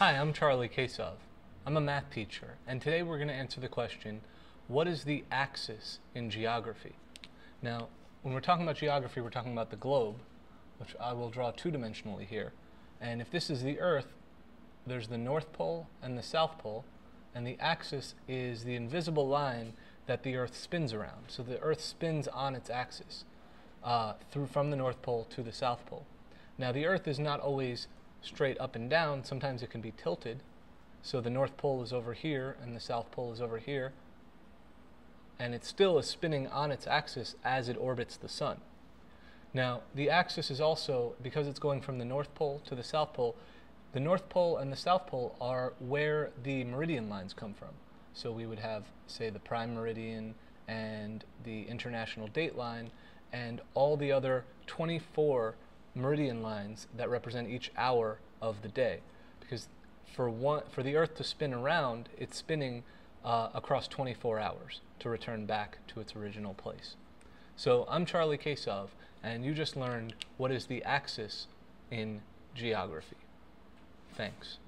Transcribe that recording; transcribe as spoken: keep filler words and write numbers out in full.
Hi, I'm Charlie Kasov. I'm a math teacher, and today we're going to answer the question, what is the axis in geography? Now, when we're talking about geography, we're talking about the globe, which I will draw two-dimensionally here. And if this is the Earth, there's the North Pole and the South Pole, and the axis is the invisible line that the Earth spins around. So the Earth spins on its axis uh, through from the North Pole to the South Pole. Now, the Earth is not always straight up and down. Sometimes it can be tilted. So the North Pole is over here, and the South Pole is over here. And it still is spinning on its axis as it orbits the Sun. Now, the axis is also, because it's going from the North Pole to the South Pole, the North Pole and the South Pole are where the meridian lines come from. So we would have, say, the prime meridian and the international date line and all the other twenty-four meridian lines that represent each hour of the day. Because for, one, for the Earth to spin around, it's spinning uh, across twenty-four hours to return back to its original place. So I'm Charlie Kasov, and you just learned what is the axis in geography. Thanks.